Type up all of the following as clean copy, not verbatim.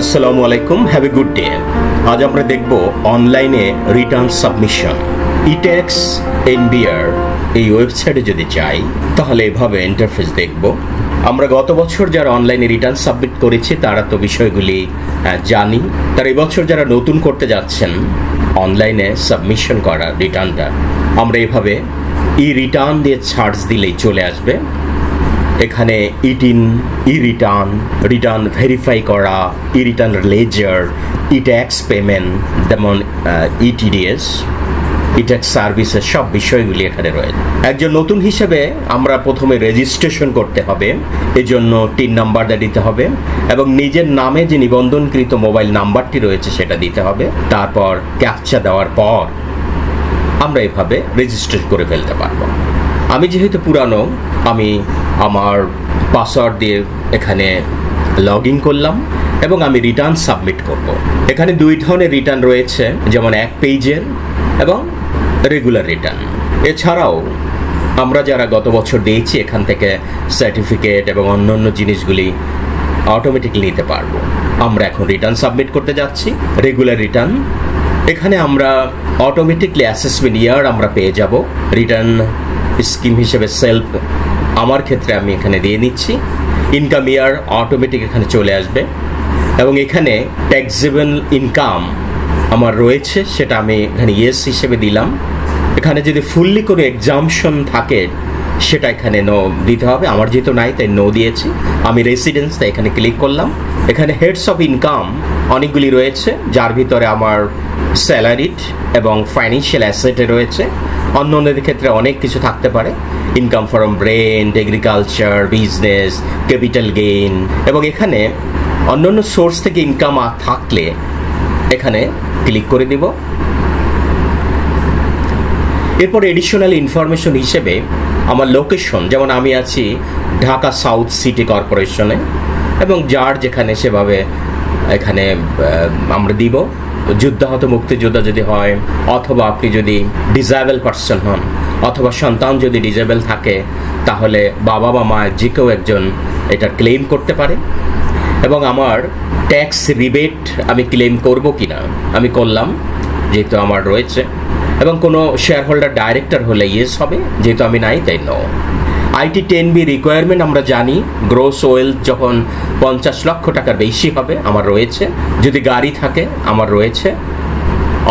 আসসালামু আলাইকুম, have a good day. আজ আমরা দেখব অনলাইনে রিটার্ন সাবমিশন, ইটেক্স এনবিআর এই ওয়েবসাইটে যদি যাই তাহলে এভাবে ইন্টারফেস দেখব। আমরা গত বছর যারা অনলাইনে রিটার্ন সাবমিট করেছি তারা তো বিষয়গুলি জানি, তার এবছর যারা নতুন করতে যাচ্ছেন অনলাইনে সাবমিশন করা রিটার্নটা, আমরা এভাবে ই রিটার্ন দিয়ে সার্চ দিলেই চলে আসবে। এখানে ই-টিন, ই-রিটার্ন, রিটার্ন ভেরিফাই করা, ই-রিটার্ন লেজার, ই-ট্যাক্স পেমেন্ট, যেমন ই-টিডিএস, ই-ট্যাক্স সার্ভিসের সব বিষয়গুলি এখানে রয়েছে। একজন নতুন হিসেবে আমরা প্রথমে রেজিস্ট্রেশন করতে হবে, এজন্য টিন নাম্বারটা দিতে হবে এবং নিজের নামে যে নিবন্ধনকৃত মোবাইল নাম্বারটি রয়েছে সেটা দিতে হবে। তারপর ক্যাপচা দেওয়ার পর আমরা এভাবে রেজিস্টার করে ফেলতে পারব। আমি যেহেতু পুরানো, আমি আমার পাসওয়ার্ড দিয়ে এখানে লগ ইন করলাম এবং আমি রিটার্ন সাবমিট করব। এখানে দুই ধরনের রিটার্ন রয়েছে, যেমন এক পেজের এবং রেগুলার রিটার্ন। এছাড়াও আমরা যারা গত বছর দিয়েছি এখান থেকে সার্টিফিকেট এবং অন্যান্য জিনিসগুলি অটোমেটিকলি নিতে পারবো। আমরা এখন রিটার্ন সাবমিট করতে যাচ্ছি, রেগুলার রিটার্ন। এখানে আমরা অটোমেটিকলি অ্যাসেসমেন্ট ইয়ার আমরা পেয়ে যাব। রিটার্ন স্কিম হিসেবে সেলফ আমার ক্ষেত্রে আমি এখানে দিয়ে নিচ্ছি, ইনকাম ইয়ার অটোমেটিক এখানে চলে আসবে এবং এখানে ট্যাক্সেবল ইনকাম আমার রয়েছে সেটা আমি এখানে ইয়েস হিসেবে দিলাম। এখানে যদি ফুললি কোনো এক্সাম্পশন থাকে সেটা এখানে নো দিতে হবে, আমার যেহেতু নাই তাই নো দিয়েছি। আমি রেসিডেন্স তাই এখানে ক্লিক করলাম। এখানে হেডস অফ ইনকাম অনেকগুলি রয়েছে, যার ভিতরে আমার স্যালারিড এবং ফাইন্যান্সিয়াল অ্যাসেটে রয়েছে। অন্য অন্যদের ক্ষেত্রে অনেক কিছু থাকতে পারে, income from Brent, agriculture, business, capital gain, এবং এখানে অন্যান্য সোর্স থেকে ইনকাম থাকলে এখানে ক্লিক করে দেব। এরপর এডিশনাল ইনফরমেশন হিসেবে আমার লোকেশন, যেমন আমি আছি ঢাকা সাউথ সিটি কর্পোরেশনে, এবং যার যেখানে সেভাবে এখানে আমরা দিব। যুদ্ধাহত মুক্তিযোদ্ধা যদি হয়, অথবা আপনি যদি ডিসেবল পারসন হন, অথবা সন্তান যদি ডিসেবল থাকে, তাহলে বাবা বা মা যে কেউ একজন এটা ক্লেম করতে পারে। এবং আমার ট্যাক্স রিবেট আমি ক্লেম করব কি না আমি করলাম, যেহেতু আমার রয়েছে। এবং কোনো শেয়ার হোল্ডার ডাইরেক্টর হলে ইয়েস হবে, যেহেতু আমি নাই তাই নো। আইটি 10B রিকোয়ারমেন্ট আমরা জানি, গ্রোস ওয়েলথ যখন 50 লক্ষ টাকার বেশি হবে আমার রয়েছে। যদি গাড়ি থাকে আমার রয়েছে,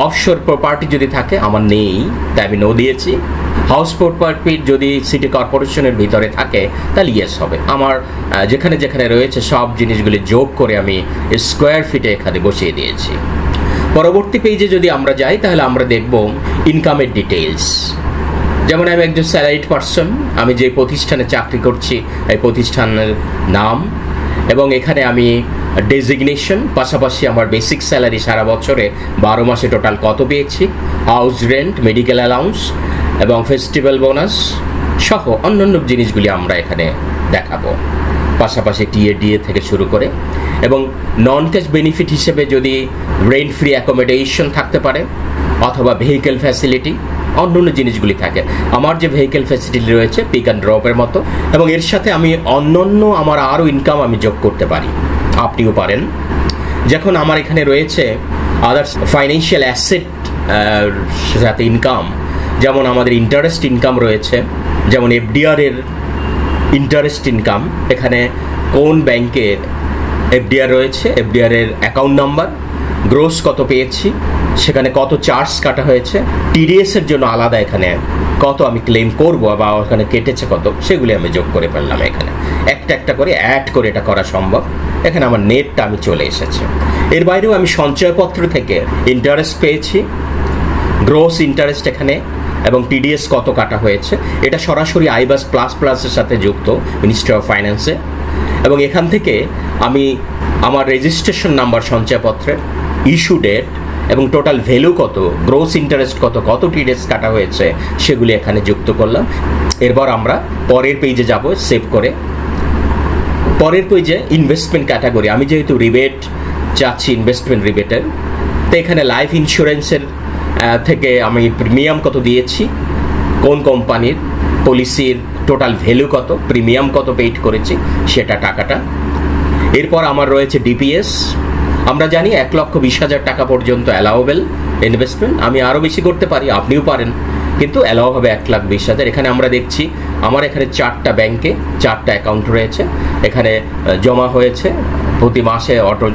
অফশোর প্রপার্টি যদি থাকে আমার নেই তাই আমি নো দিয়েছি। হাউস প্রপার্টি যদি সিটি কর্পোরেশনের ভিতরে থাকে তাহলে ইয়েস হবে। আমার যেখানে যেখানে রয়েছে সব জিনিসগুলি যোগ করে আমি স্কোয়ার ফিটে এখানে বসিয়ে দিয়েছি। পরবর্তী পেজে যদি আমরা যাই তাহলে আমরা দেখব ইনকামের ডিটেলস, যেমন আমি একজন স্যালারিড পারসন, আমি যে প্রতিষ্ঠানে চাকরি করছি এই প্রতিষ্ঠানের নাম, এবং এখানে আমি ডেজিগনেশন, পাশাপাশি আমার বেসিক স্যালারি সারা বছরে 12 মাসে টোটাল কত পেয়েছি, হাউস রেন্ট, মেডিকেল অ্যালাউন্স এবং ফেস্টিভ্যাল বোনাস সহ অন্যান্য জিনিসগুলি আমরা এখানে দেখাবো, পাশাপাশি টিএডিএ থেকে শুরু করে। এবং নন ক্যাশ বেনিফিট হিসেবে যদি রেন্ট ফ্রি অ্যাকোমোডেশন থাকতে পারে, অথবা ভেহিকেল ফ্যাসিলিটি, অন্যান্য জিনিসগুলি থাকে। আমার যে ভেহিকেল ফ্যাসিলিটি রয়েছে পিক অ্যান্ড ড্রপের মতো, এবং এর সাথে আমি অন্যান্য আমার আরও ইনকাম আমি যোগ করতে পারি, আপনিও পারেন। যখন আমার এখানে রয়েছে আদার্স ফাইন্যান্সিয়াল অ্যাসেট সাথে ইনকাম, যেমন আমাদের ইন্টারেস্ট ইনকাম রয়েছে, যেমন এফডিআর এর ইন্টারেস্ট ইনকাম, এখানে কোন ব্যাংকে এফডিআর রয়েছে, এফডিআর এর অ্যাকাউন্ট নাম্বার, গ্রোস কত পেয়েছি, সেখানে কত চার্জ কাটা হয়েছে, টিডিএস এর জন্য আলাদা এখানে কত আমি ক্লেম করবো বা ওখানে কেটেছে কত, সেগুলি আমি যোগ করে ফেললাম। এখানে একটা একটা করে অ্যাড করে এটা করা সম্ভব। এখানে আমার নেটটা আমি চলে এসেছে। এর বাইরেও আমি সঞ্চয়পত্র থেকে ইন্টারেস্ট পেয়েছি, গ্রোস ইন্টারেস্ট এখানে, এবং টিডিএস কত কাটা হয়েছে, এটা সরাসরি আইবাস প্লাস প্লাসের সাথে যুক্ত মিনিস্ট্রি অফ ফাইন্যান্সে। এবং এখান থেকে আমি আমার রেজিস্ট্রেশন নাম্বার সঞ্চয়পত্রের, ইস্যু ডেট এবং টোটাল ভ্যালু কত, গ্রোস ইন্টারেস্ট কত, কত টিডিএস কাটা হয়েছে, সেগুলি এখানে যুক্ত করলাম। এরপর আমরা পরের পেজে যাব সেভ করে। পরের পেজে ইনভেস্টমেন্ট ক্যাটাগরি, আমি যেহেতু রিবেট চাচ্ছি ইনভেস্টমেন্ট রিবেটের, তো এখানে লাইফ ইন্স্যুরেন্সের থেকে আমি প্রিমিয়াম কত দিয়েছি, কোন কোম্পানির পলিসির টোটাল ভ্যালু কত, প্রিমিয়াম কত পেইড করেছি সেটা টাকাটা। এরপর আমার রয়েছে ডিপিএস, আমরা জানি 1,20,000 টাকা পর্যন্ত অ্যালাওয়েবল ইনভেস্টমেন্ট। আমি আরও বেশি করতে পারি, আপনিও পারেন, কিন্তু অ্যালাও হবে 1,20,000। এখানে আমরা দেখছি আমার এখানে 4টা ব্যাংকে 4টা অ্যাকাউন্ট রয়েছে, এখানে জমা হয়েছে, প্রতি মাসে অটো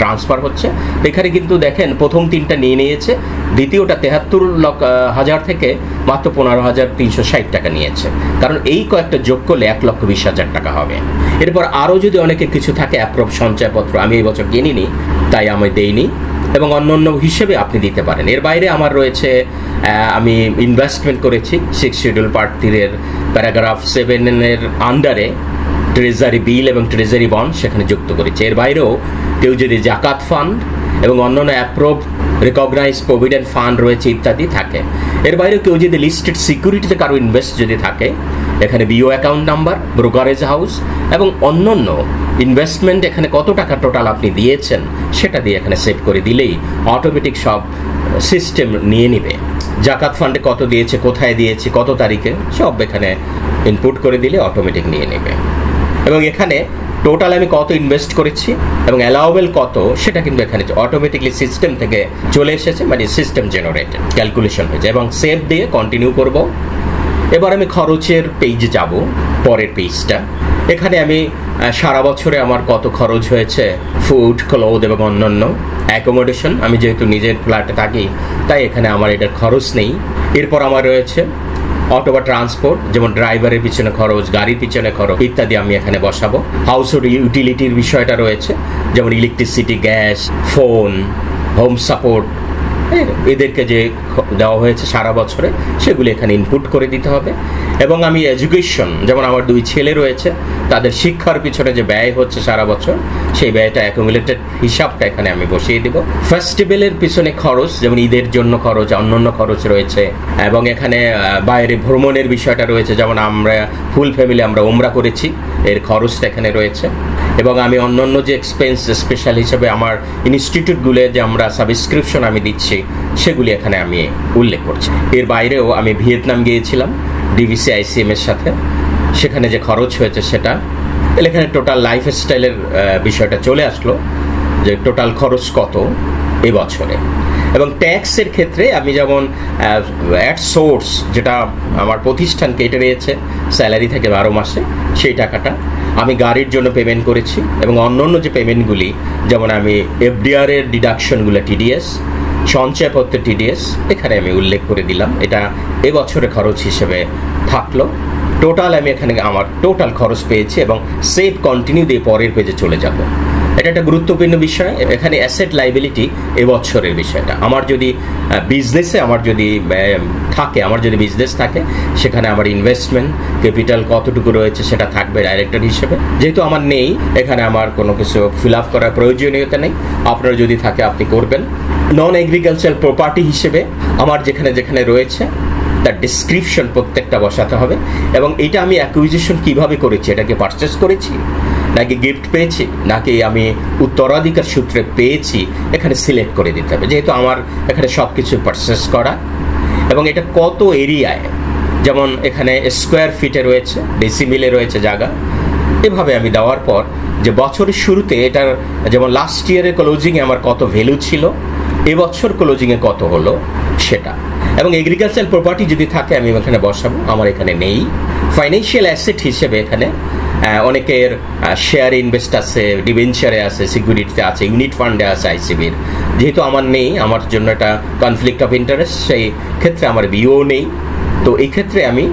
ট্রান্সফার হচ্ছে। এখানে কিন্তু দেখেন প্রথম 3টা নিয়ে নিয়েছে, দ্বিতীয়টা 73,00,000 থেকে মাত্র 15,360 টাকা নিয়েছে, কারণ এই কয়েকটা যোগ করলে 1,20,000 টাকা হবে। এরপর আরও যদি অনেকে কিছু থাকে, অ্যাপ্রুভ সঞ্চয়পত্র আমি এই বছর কিনিনি তাই আমি দেইনি, এবং অন্য হিসেবে আপনি দিতে পারেন। এর বাইরে আমার রয়েছে, আমি ইনভেস্টমেন্ট করেছি 6th Schedule পার্ট 3-এর প্যারাগ্রাফ 7-এর আন্ডারে ট্রেজারি বিল এবং ট্রেজারি বন্ড সেখানে যুক্ত করেছে। এর বাইরেও কেউ যদি জাকাত ফান্ড এবং অন্যান্য অ্যাপ্রুভ রিকগনাইজড প্রভিডেন্ট ফান্ড রয়েছে ইত্যাদি থাকে। এর বাইরেও কেউ যদি লিস্টেড সিকিউরিটিতে কারো ইনভেস্ট যদি থাকে, এখানে BO account number, brokerage house এবং অন্যান্য ইনভেস্টমেন্ট, এখানে কত টাকা টোটাল আপনি দিয়েছেন সেটা দিয়ে এখানে সেভ করে দিলেই অটোমেটিক সব সিস্টেম নিয়ে নেবে। জাকাত ফান্ডে কত দিয়েছে, কোথায় দিয়েছে, কত তারিখে, সব এখানে ইনপুট করে দিলে অটোমেটিক নিয়ে নেবে। এবং এখানে টোটাল আমি কত ইনভেস্ট করেছি এবং অ্যালাওয়েবল কত সেটা কিন্তু এখানে অটোমেটিকলি সিস্টেম থেকে চলে এসেছে, মানে সিস্টেম জেনারেটেড ক্যালকুলেশন হয়েছে। এবং সেভ দিয়ে কন্টিনিউ করব। এবার আমি খরচের পেজে যাব, পরের পেজটা। এখানে আমি সারা বছরে আমার কত খরচ হয়েছে, ফুড, ক্লোথ এবং অন্যান্য, অ্যাকোমোডেশন। আমি যেহেতু নিজের ফ্ল্যাটে থাকি তাই এখানে আমার এটার খরচ নেই। এরপর আমার রয়েছে অটো বা ট্রান্সপোর্ট, যেমন ড্রাইভারের পিছনে খরচ, গাড়ির পিছনে খরচ ইত্যাদি আমি এখানে বসাবো। হাউস হোল্ড ইউটিলিটির বিষয়টা রয়েছে, যেমন electricity, gas, phone, home support, এদেরকে যে দেওয়া হয়েছে সারা বছরে সেগুলো এখানে ইনপুট করে দিতে হবে। এবং আমি এডুকেশন, যেমন আমার 2 ছেলে রয়েছে, তাদের শিক্ষার পিছনে যে ব্যয় হচ্ছে সারা বছর সেই ব্যয়টা অ্যাকুমুলেটেড হিসাবটা এখানে আমি বসিয়ে দেব। ফেস্টিভ্যালের পিছনে খরচ, যেমন ঈদের জন্য খরচ, অন্যান্য খরচ রয়েছে। এবং এখানে বাইরে ভ্রমণের বিষয়টা রয়েছে, যেমন আমরা ফুল ফ্যামিলি আমরা ওমরা করেছি, এর খরচটা এখানে রয়েছে। এবং আমি অন্যান্য যে এক্সপেন্স স্পেশাল হিসেবে আমার ইনস্টিটিউটগুলো যে আমরা সাবস্ক্রিপশন আমি দিচ্ছি সেগুলি এখানে আমি উল্লেখ করছি। এর বাইরেও আমি ভিয়েতনাম গিয়েছিলাম DVC ICM এর সাথে, সেখানে যে খরচ হয়েছে সেটা। এখানে টোটাল লাইফস্টাইলের বিষয়টা চলে আসলো যে টোটাল খরচ কত এবছরে। এবং ট্যাক্সের ক্ষেত্রে আমি যেমন অ্যাট সোর্স, যেটা আমার প্রতিষ্ঠান কেটে রয়েছে স্যালারি থেকে 12 মাসে, সেই টাকাটা আমি গাড়ির জন্য পেমেন্ট করেছি। এবং অন্যান্য যে পেমেন্টগুলি, যেমন আমি FDR এর ডিডাকশনগুলো, TDS, সঞ্চয়পত্র TDS এখানে আমি উল্লেখ করে দিলাম, এটা এবছরে খরচ হিসেবে থাকলো। টোটাল আমি এখানে আমার টোটাল খরচ পেয়েছি। এবং সেভ কন্টিনিউ দিয়ে পরের পেজে চলে যাব। এটা একটা গুরুত্বপূর্ণ বিষয়, এখানে অ্যাসেট লাইবিলিটি এবছরের বিষয়টা। আমার যদি বিজনেসে আমার যদি বিজনেস থাকে সেখানে আমার ইনভেস্টমেন্ট ক্যাপিটাল কতটুকু রয়েছে সেটা থাকবে ডাইরেক্টর হিসেবে। যেহেতু আমার নেই, এখানে আমার কোনো কিছু ফিল আপ করার প্রয়োজনীয়তা নেই, আপনার যদি থাকে আপনি করবেন। নন এগ্রিকালচারাল প্রপার্টি হিসেবে আমার যেখানে যেখানে রয়েছে তার ডিসক্রিপশন প্রত্যেকটা বসাতে হবে। এবং এটা আমি অ্যাকুইজিশন কীভাবে করেছি, এটাকে পারচেস করেছি নাকি গিফট পেয়েছি নাকি আমি উত্তরাধিকার সূত্রে পেয়েছি, এখানে সিলেক্ট করে দিতে হবে। যেহেতু আমার এখানে সব কিছু পারচেস করা। এবং এটা কত এরিয়ায়, যেমন এখানে স্কোয়ার ফিটে রয়েছে, ডেসিমিলে রয়েছে জায়গা, এভাবে আমি দেওয়ার পর যে বছরের শুরুতে এটার, যেমন লাস্ট ইয়ারের ক্লোজিংয়ে আমার কত ভ্যালু ছিল, এবছর ক্লোজিংয়ে কত হলো সেটা। এবং এগ্রিকালচারাল প্রপার্টি যদি থাকে আমি এখানে বসাবো, আমার এখানে নেই। ফাইন্যান্সিয়াল অ্যাসেট হিসেবে এখানে অনেকের শেয়ারে ইনভেস্ট আছে, ডিভেঞ্চারে আছে, সিকিউরিটিতে আছে, ইউনিট ফান্ডে আছে, ICBর। যেহেতু আমার নেই, আমার জন্য এটা কনফ্লিক্ট অফ ইন্টারেস্ট, সেই ক্ষেত্রে আমার বিও নেই। তো এই ক্ষেত্রে আমি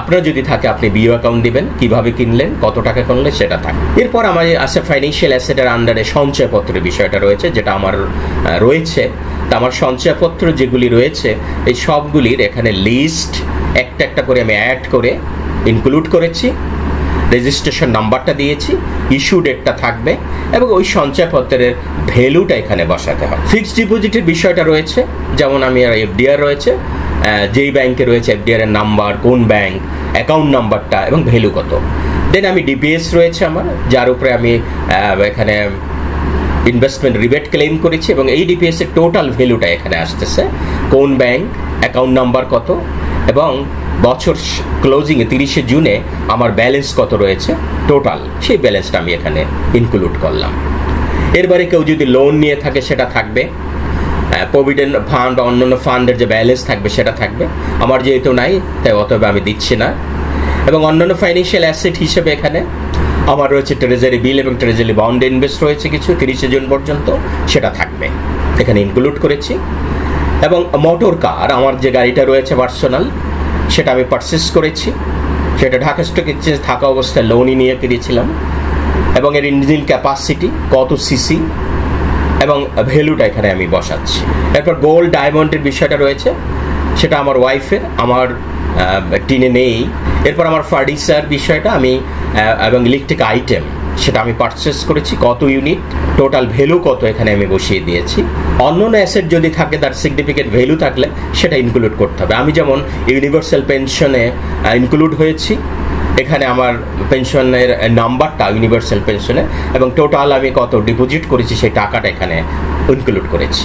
আপনার যদি থাকে আপনি বিও অ্যাকাউন্ট দিবেন, কিভাবে কিনলেন, কত টাকা কিনলেন সেটা থাকে। এরপর আমার আছে ফাইন্যান্সিয়াল অ্যাসেটের আন্ডারে সঞ্চয়পত্রের বিষয়টা রয়েছে, যেটা আমার রয়েছে। তা আমার সঞ্চয়পত্র যেগুলি রয়েছে এই সবগুলির এখানে লিস্ট একটা একটা করে আমি অ্যাড করে ইনক্লুড করেছি, রেজিস্ট্রেশন নাম্বারটা দিয়েছি, ইস্যু ডেটটা থাকবে এবং ওই সঞ্চয়পত্রের ভ্যালুটা এখানে বসাতে হয়। ফিক্সড ডিপোজিটের বিষয়টা রয়েছে, যেমন আমি আর FDR রয়েছে, যেই ব্যাংকে রয়েছে FDR এর নাম্বার, কোন ব্যাংক, অ্যাকাউন্ট নাম্বারটা এবং ভ্যালু কত। দেন আমি DPS রয়েছে আমার, যার উপরে আমি এখানে ইনভেস্টমেন্ট রিবেট ক্লেম করেছি। এবং এই DPS এর টোটাল ভ্যালুটা এখানে আসতেছে, কোন ব্যাংক, অ্যাকাউন্ট নাম্বার কত এবং বছর ক্লোজিংয়ে 30শে জুনে আমার ব্যালেন্স কত রয়েছে টোটাল, সেই ব্যালেন্সটা আমি এখানে ইনক্লুড করলাম। এরপরে কেউ যদি লোন নিয়ে থাকে সেটা থাকবে, প্রভিডেন্ট ফান্ড বা অন্যান্য ফান্ডের যে ব্যালেন্স থাকবে সেটা থাকবে। আমার যেহেতু নাই তাই অতএব আমি দিচ্ছি না। এবং অন্যান্য ফাইন্যান্সিয়াল অ্যাসেট হিসেবে এখানে আমার রয়েছে ট্রেজারি বিল এবং ট্রেজারি বন্ডে ইনভেস্ট রয়েছে কিছু 30 জুন পর্যন্ত, সেটা থাকবে, এখানে ইনক্লুড করেছি। এবং মোটর কার, আমার যে গাড়িটা রয়েছে পার্সোনাল, সেটা আমি পারচেস করেছি, সেটা ঢাকা স্টক এক্সচেঞ্জ থাকা অবস্থায় লোনই নিয়ে কিনেছিলাম। এবং এর ইঞ্জিন ক্যাপাসিটি কত সিসি এবং ভ্যালুটা এখানে আমি বসাচ্ছি। এরপর গোল্ড ডায়মন্ডের বিষয়টা রয়েছে, সেটা আমার ওয়াইফের, আমার টিনে নেই। এরপর আমার ফার্নিচার বিষয়টা আমি এবং ইলেকট্রিক আইটেম সেটা আমি পারচেস করেছি, কত ইউনিট, টোটাল ভ্যালু কত এখানে আমি বসিয়ে দিয়েছি। অন্যান্য অ্যাসেট যদি থাকে তার সিগনিফিকেন্ট ভ্যালু থাকলে সেটা ইনক্লুড করতে হবে। আমি যেমন ইউনিভার্সাল পেনশনে ইনক্লুড হয়েছি, এখানে আমার পেনশনের নাম্বারটা ইউনিভার্সাল পেনশনে, এবং টোটাল আমি কত ডিপোজিট করেছি সেই টাকাটা এখানে ইনক্লুড করেছি।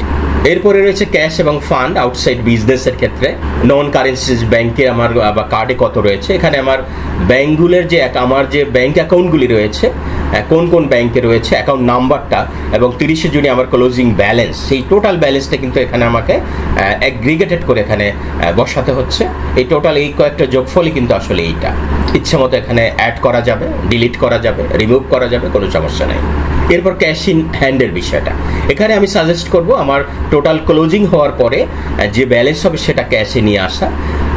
এরপরে রয়েছে ক্যাশ এবং ফান্ড আউটসাইড বিজনেসের ক্ষেত্রে নন কারেন্সিজ ব্যাংকে আমার বা কার্ডে কত রয়েছে। এখানে আমার ব্যাঙ্কগুলোর যে আমার যে ব্যাঙ্ক অ্যাকাউন্টগুলি রয়েছে, কোন কোন ব্যাংকে রয়েছে অ্যাকাউন্ট নাম্বারটা এবং 30 জুনে আমার ক্লোজিং ব্যালেন্স, সেই টোটাল ব্যালেন্সটা কিন্তু এখানে আমাকে অ্যাগ্রিগেটেড করে এখানে বসাতে হচ্ছে। এই টোটাল এই কয়েকটা যোগফলই কিন্তু আসলে এইটা, ইচ্ছে মতো এখানে অ্যাড করা যাবে, ডিলিট করা যাবে, রিমুভ করা যাবে, কোনো সমস্যা নেই। এরপর ক্যাশ ইন হ্যান্ডের বিষয়টা, এখানে আমি সাজেস্ট করব আমার টোটাল ক্লোজিং হওয়ার পরে যে ব্যালেন্স হবে সেটা ক্যাশে নিয়ে আসা।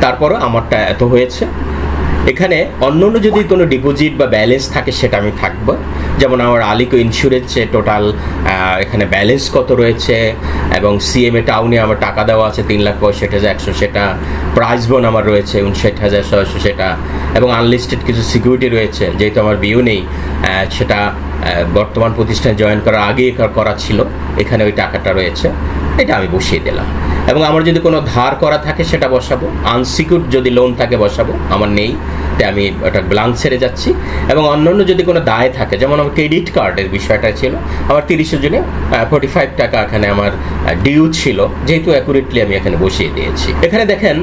তারপরও আমারটা এত হয়েছে, এখানে অন্য অন্য যদি কোনো ডিপোজিট বা ব্যালেন্স থাকে সেটা আমি থাকবো। যেমন আমার আলিকো ইন্স্যুরেন্সে টোটাল এখানে ব্যালেন্স কত রয়েছে, এবং সিএমএ টাউনে আমার টাকা দেওয়া আছে 3,65,000 সেটা, প্রাইজ বোন আমার রয়েছে 59,600 সেটা, এবং আনলিস্টেড কিছু সিকিউরিটি রয়েছে, যেহেতু আমার বিও নেই সেটা বর্তমান প্রতিষ্ঠানে জয়েন করার আগে করা ছিল, এখানে ওই টাকাটা রয়েছে, এটা আমি বসিয়ে দিলাম। এবং আমার যদি কোনো ধার করা থাকে সেটা বসাবো, আনসিকিউর যদি লোন থাকে বসাবো, আমার নেই তাই আমি ওটা ব্লাঙ্ক ছেড়ে যাচ্ছি। এবং অন্যান্য যদি কোনো দায় থাকে, যেমন আমার ক্রেডিট কার্ডের বিষয়টা ছিল, আমার 30 জুনে 45 টাকা এখানে আমার ডিউ ছিল, যেহেতু অ্যাকুরেটলি আমি এখানে বসিয়ে দিয়েছি। এখানে দেখেন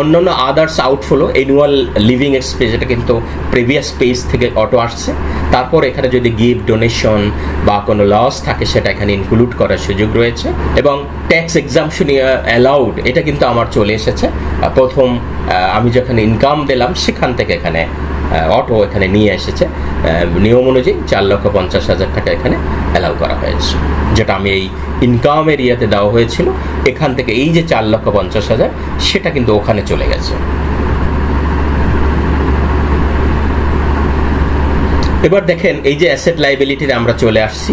অন্যান্য others outflow, annual living expense, এটা কিন্তু প্রিভিয়াস পেজ থেকে অটো আসছে। তারপর এখানে যদি গিফট, ডোনেশন বা কোনো লস থাকে সেটা এখানে ইনক্লুড করার সুযোগ রয়েছে। এবং ট্যাক্স এক্সাম্পশন অ্যালাউড, এটা কিন্তু আমার চলে এসেছে, প্রথম আমি যখন ইনকাম দিলাম সেখান থেকে এখানে অটো এখানে নিয়ে এসেছে। নিয়ম অনুযায়ী 4,50,000 টাকা এখানে অ্যালাউ করা হয়েছে, যেটা আমি এই ইনকাম এরিয়াতে দেওয়া হয়েছিল। এখান থেকে এই যে 4,50,000 সেটা কিন্তু ওখানে চলে গেছে। এবার দেখেন এই যে অ্যাসেট লাইবিলিটিতে আমরা চলে আসছি,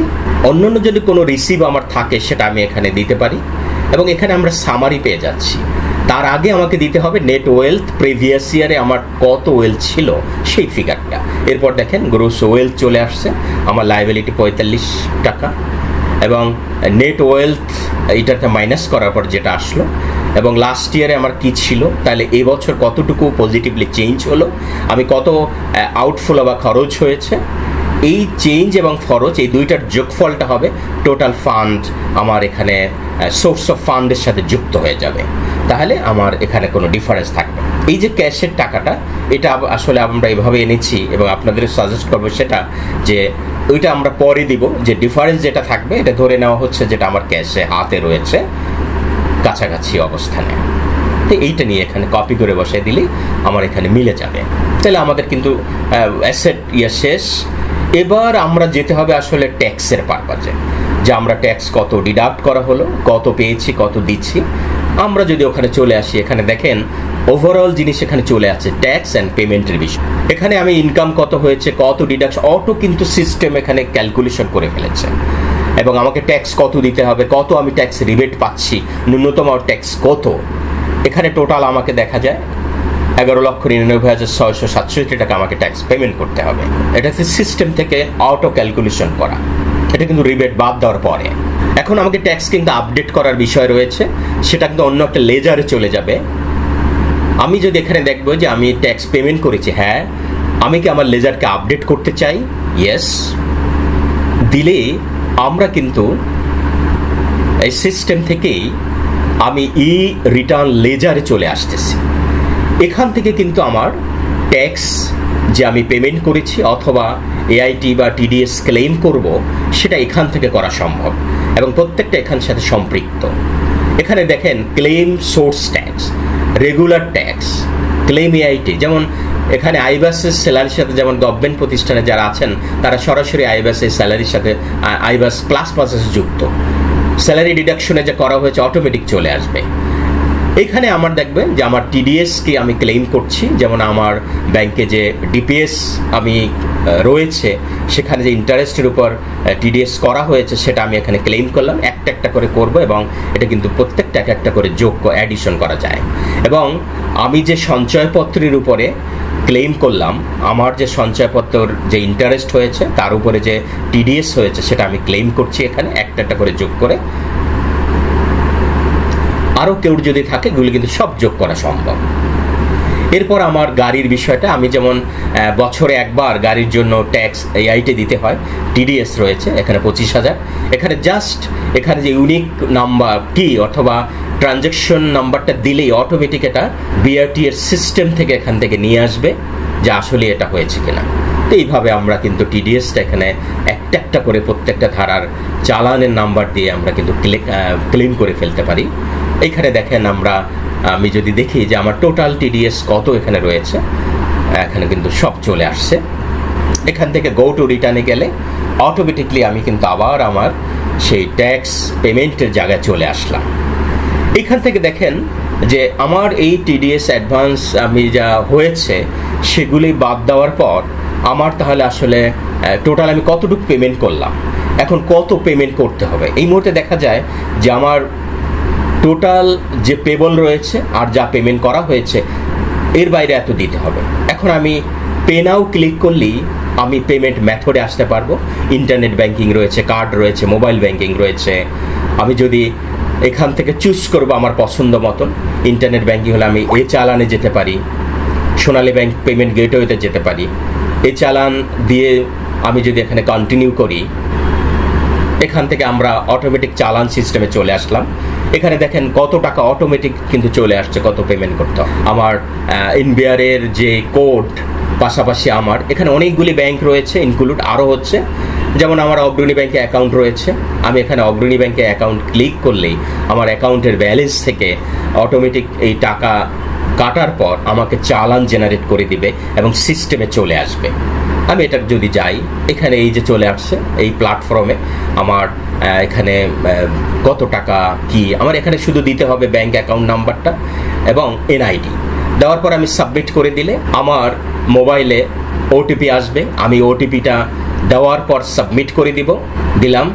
অন্যান্য যদি কোনো রিসিভ আমার থাকে সেটা আমি এখানে দিতে পারি। এবং এখানে আমরা সামারি পেয়ে যাচ্ছি, তার আগে আমাকে দিতে হবে নেট ওয়েলথ, প্রিভিয়াস ইয়ারে আমার কত ওয়েলথ ছিল সেই ফিগারটা। এরপর দেখেন গ্রোস ওয়েলথ চলে আসছে, আমার লাইবিলিটি 45 টাকা, এবং নেট ওয়েলথ এইটাতে মাইনাস করার পর যেটা আসলো, এবং লাস্ট ইয়ারে আমার কি ছিল, তাহলে এবছর কতটুকু পজিটিভলি চেঞ্জ হলো, আমি কত আউটফ্লো বা খরচ হয়েছে, এই চেঞ্জ এবং খরচ এই দুইটার যোগফলটা হবে টোটাল ফান্ড, আমার এখানে সোর্স অফ ফান্ডের সাথে যুক্ত হয়ে যাবে, তাহলে আমার এখানে কোনো ডিফারেন্স থাকবে। এই যে ক্যাশের টাকাটা, এটা আসলে আমরা এভাবে এনেছি, এবং আপনাদের সাজেস্ট করবো সেটা যে ওইটা আমরা পরে দিব, যে ডিফারেন্স যেটা থাকবে এটা ধরে নেওয়া হচ্ছে যেটা আমার ক্যাশে হাতে রয়েছে কাছাকাছি অবস্থানে, তো এইটা নিয়ে এখানে কপি করে বসাই দিলেই আমার এখানে মিলে যাবে। তাহলে আমাদের কিন্তু অ্যাসেট ইয়ে শেষ। এবার আমরা যেতে হবে আসলে ট্যাক্সের পারপাজে, যে আমরা ট্যাক্স কত ডিডাক্ট করা হলো, কত পেয়েছি, কত দিচ্ছি। আমরা যদি ওখানে চলে আসি, এখানে দেখেন ওভারঅল জিনিস এখানে চলে আসে, ট্যাক্স অ্যান্ড পেমেন্টের বিষয়। এখানে আমি ইনকাম কত হয়েছে, কত ডিডাক্ট, অটো কিন্তু সিস্টেম এখানে ক্যালকুলেশন করে ফেলেছে, এবং আমাকে ট্যাক্স কত দিতে হবে, কত আমি ট্যাক্স রিবেট পাচ্ছি, ন্যূনতম ট্যাক্স কত। এখানে টোটাল আমাকে দেখা যায় 11,99,667 টাকা আমাকে ট্যাক্স পেমেন্ট করতে হবে। এটা সিস্টেম থেকে অটো ক্যালকুলেশন করা, এটা কিন্তু রিবেট বাদ দেওয়ার পরে। এখন আমাকে ট্যাক্স কিন্তু আপডেট করার বিষয় রয়েছে, সেটা কিন্তু অন্য একটা লেজারে চলে যাবে। আমি যদি এখানে দেখবো যে আমি ট্যাক্স পেমেন্ট করেছি, হ্যাঁ, আমি কি আমার লেজারকে আপডেট করতে চাই, ইয়েস দিলে আমরা কিন্তু এই সিস্টেম থেকেই আমি ই রিটার্ন লেজারে চলে আসতেছি। এখান থেকে কিন্তু আমার ট্যাক্স যে আমি পেমেন্ট করেছি অথবা এআইটি বা টিডিএস ক্লেম করব, সেটা এখান থেকে করা সম্ভব এবং প্রত্যেকটা এখান সাথে সম্পৃক্ত। এখানে দেখেন claim source tax, regular tax, claim AIT. যেমন এখানে আইবাসের স্যালারির সাথে, যেমন গভর্নমেন্ট প্রতিষ্ঠানে যারা আছেন তারা সরাসরি আইবাসের স্যালারির সাথে আইবাস প্লাস প্রসেস যুক্ত, স্যালারি ডিডাকশনে যা করা হয়েছে অটোমেটিক চলে আসবে। এখানে আমার দেখবেন যে আমার টিডিএসকে আমি ক্লেম করছি, যেমন আমার ব্যাংকে যে ডিপিএস আমি রয়েছে সেখানে যে ইন্টারেস্টের উপর টিডিএস করা হয়েছে সেটা আমি এখানে ক্লেম করলাম। একটা একটা করে করব এবং এটা কিন্তু প্রত্যেকটা এক একটা করে যোগ অ্যাডিশন করা যায়। এবং আমি যে সঞ্চয়পত্রের উপরে ক্লেম করলাম, আমার যে সঞ্চয়পত্র যে ইন্টারেস্ট হয়েছে তার উপরে যে টিডিএস হয়েছে সেটা আমি ক্লেম করছি এখানে একটা একটা করে যোগ করে। আরও কেউ যদি থাকে এগুলি কিন্তু সব যোগ করা সম্ভব। এরপর আমার গাড়ির বিষয়টা, আমি যেমন বছরে একবার গাড়ির জন্য ট্যাক্স এআইটি দিতে হয়, টিডিএস রয়েছে এখানে 25,000। এখানে জাস্ট এখানে যে ইউনিক নাম্বার কি অথবা ট্রানজ্যাকশন নাম্বারটা দিলেই অটোমেটিক এটা বিআরটি এর সিস্টেম থেকে এখান থেকে নিয়ে আসবে যে আসলে এটা হয়েছে কিনা। তো এইভাবে আমরা কিন্তু টিডিএসটা এখানে একটা একটা করে প্রত্যেকটা ধারার চালানের নাম্বার দিয়ে আমরা কিন্তু ক্লেম করে ফেলতে পারি। এইখানে দেখেন আমি যদি দেখি যে আমার টোটাল টিডিএস কত এখানে রয়েছে, এখানে কিন্তু সব চলে আসছে। এখান থেকে গো টু রিটার্নে গেলে অটোমেটিকলি আমি কিন্তু আবার আমার সেই ট্যাক্স পেমেন্টের জায়গায় চলে আসলাম। এখান থেকে দেখেন যে আমার এই টিডিএস অ্যাডভান্স আমি যা হয়েছে সেগুলি বাদ দেওয়ার পর আমার তাহলে আসলে টোটাল আমি কতটুকু পেমেন্ট করলাম, এখন কত পেমেন্ট করতে হবে। এই মুহূর্তে দেখা যায় যে আমার টোটাল যে পেবল রয়েছে আর যা পেমেন্ট করা হয়েছে এর বাইরে এত দিতে হবে। এখন আমি পে নাও ক্লিক করলেই আমি পেমেন্ট মেথডে আসতে পারবো। ইন্টারনেট ব্যাংকিং রয়েছে, কার্ড রয়েছে, মোবাইল ব্যাংকিং রয়েছে। আমি যদি এখান থেকে চুজ করবো আমার পছন্দ মতন, ইন্টারনেট ব্যাংকিং হলে আমি এ চালানে যেতে পারি, সোনালী ব্যাংক পেমেন্ট গেটওয়েতে যেতে পারি। এ চালান দিয়ে আমি যদি এখানে কন্টিনিউ করি, এখান থেকে আমরা অটোমেটিক চালান সিস্টেমে চলে আসলাম। এখানে দেখেন কত টাকা অটোমেটিক কিন্তু চলে আসছে, কত পেমেন্ট করতে হবে। আমার এনবিআর এর যে কোড, পাশাপাশি আমার এখানে অনেকগুলি ব্যাংক রয়েছে ইনক্লুড আরও হচ্ছে। যেমন আমার অগ্রণী ব্যাংকে অ্যাকাউন্ট রয়েছে, আমি এখানে অগ্রণী ব্যাংকে অ্যাকাউন্ট ক্লিক করলেই আমার অ্যাকাউন্টের ব্যালেন্স থেকে অটোমেটিক এই টাকা কাটার পর আমাকে চালান জেনারেট করে দিবে এবং সিস্টেমে চলে আসবে। আমি এটা যদি যাই, এখানে এই যে চলে আসছে এই প্ল্যাটফর্মে আমার এখানে কত টাকা কি, আমার এখানে শুধু দিতে হবে ব্যাংক অ্যাকাউন্ট নাম্বারটা এবং এনআইডি। দেওয়ার পর আমি সাবমিট করে দিলে আমার মোবাইলে ওটিপি আসবে, আমি ওটিপিটা দেওয়ার পর সাবমিট করে দিলাম,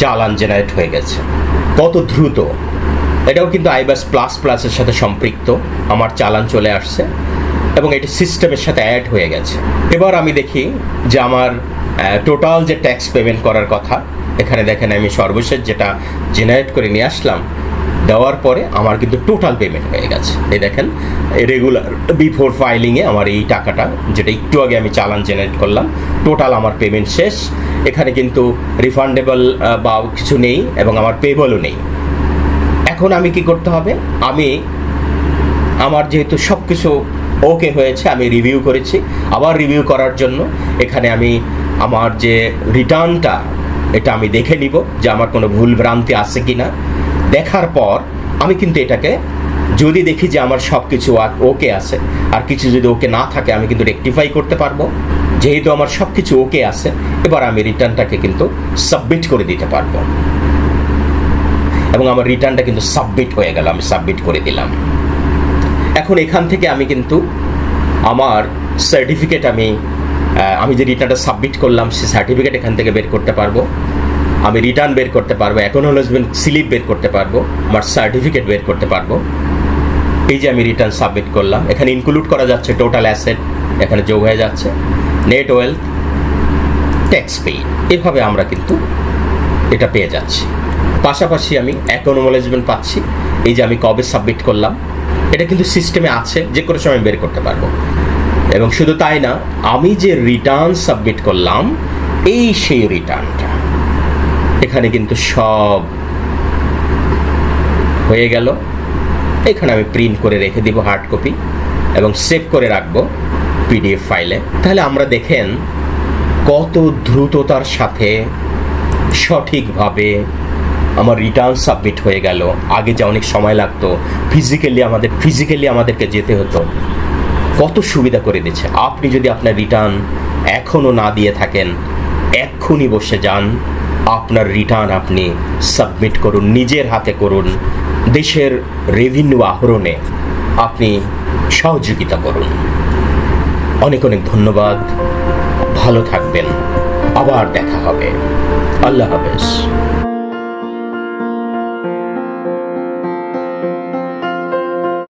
চালান জেনারেট হয়ে গেছে। কত দ্রুত! এটাও কিন্তু আইবাস প্লাস প্লাসের সাথে সম্পৃক্ত, আমার চালান চলে আসছে এবং এটি সিস্টেমের সাথে অ্যাড হয়ে গেছে। এবার আমি দেখি যে আমার টোটাল যে ট্যাক্স পেমেন্ট করার কথা, এখানে দেখেন আমি সর্বশেষ যেটা জেনারেট করে নিয়ে আসলাম, দেওয়ার পরে আমার কিন্তু টোটাল পেমেন্ট হয়ে গেছে। এই দেখেন রেগুলার বিফোর ফাইলিংয়ে আমার এই টাকাটা, যেটা একটু আগে আমি চালান জেনারেট করলাম, টোটাল আমার পেমেন্ট শেষ। এখানে কিন্তু রিফান্ডেবল বা কিছু নেই এবং আমার পেবলও নেই। এখন আমি কি করতে হবে, আমি আমার যেহেতু সব কিছু ওকে হয়েছে, আমি রিভিউ করেছি, আবার রিভিউ করার জন্য এখানে আমি আমার যে রিটার্নটা এটা আমি দেখে নিব যে আমার কোনো ভুল ভ্রান্তি আছে কি না। দেখার পর আমি কিন্তু এটাকে যদি দেখি যে আমার সব কিছু ওকে আছে আর কিছু যদি ওকে না থাকে আমি কিন্তু রেকটিফাই করতে পারবো। যেহেতু আমার সব কিছু ওকে আছে, এবার আমি রিটার্নটাকে কিন্তু সাবমিট করে দিতে পারবো এবং আমার রিটার্নটা কিন্তু সাবমিট হয়ে গেল, আমি সাবমিট করে দিলাম। এখন এখান থেকে আমি কিন্তু আমার সার্টিফিকেট আমি যে রিটার্নটা সাবমিট করলাম সেই সার্টিফিকেট এখান থেকে বের করতে পারবো, আমি রিটার্ন বের করতে পারবো, অ্যাকনোলেজমেন্ট স্লিপ বের করতে পারবো, আমার সার্টিফিকেট বের করতে পারবো। এই যে আমি রিটার্ন সাবমিট করলাম, এখানে ইনক্লুড করা যাচ্ছে টোটাল অ্যাসেট, এখানে যোগ হয়ে যাচ্ছে নেট ওয়েলথ, ট্যাক্স পেইড। এভাবে আমরা কিন্তু এটা পেয়ে যাচ্ছি। পাশাপাশি আমি অ্যাকনোলেজমেন্ট পাচ্ছি, এই যে আমি কবে সাবমিট করলাম এটা কিন্তু সিস্টেমে আছে, যে কোনো সময় বের করতে পারবো। এবং শুধু তাই না, আমি যে রিটার্ন সাবমিট করলাম এই সেই রিটার্নটা, এখানে কিন্তু সব হয়ে গেল। এখানে আমি প্রিন্ট করে রেখে দিব হার্ড কপি এবং সেভ করে রাখবো পিডিএফ ফাইলে। তাহলে আমরা দেখেন কত দ্রুততার সাথে সঠিকভাবে আমার রিটার্ন সাবমিট হয়ে গেল। আগে যে অনেক সময় লাগতো, ফিজিক্যালি আমাদেরকে যেতে হতো, কত সুবিধা করে দিচ্ছে। আপনি যদি আপনার রিটার্ন এখনও না দিয়ে থাকেন, এক্ষুনি বসে যান, আপনার রিটার্ন আপনি সাবমিট করুন, নিজের হাতে করুন, দেশের রেভিনিউ আহরণে আপনি সহযোগিতা করুন। অনেক অনেক ধন্যবাদ, ভালো থাকবেন, আবার দেখা হবে, আল্লাহ হাফেজ।